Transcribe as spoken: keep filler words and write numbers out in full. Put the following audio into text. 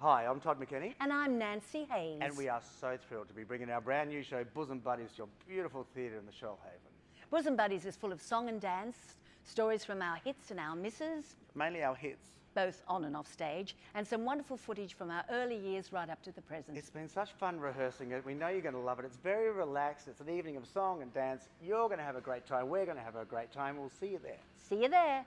Hi, I'm Todd McKenney. And I'm Nancye Hayes. And we are so thrilled to be bringing our brand new show, Bosom Buddies, to your beautiful theatre in the Shoalhaven. Bosom Buddies is full of song and dance, stories from our hits and our misses. Mainly our hits. Both on and off stage, and some wonderful footage from our early years right up to the present. It's been such fun rehearsing it. We know you're going to love it. It's very relaxed. It's an evening of song and dance. You're going to have a great time. We're going to have a great time. We'll see you there. See you there.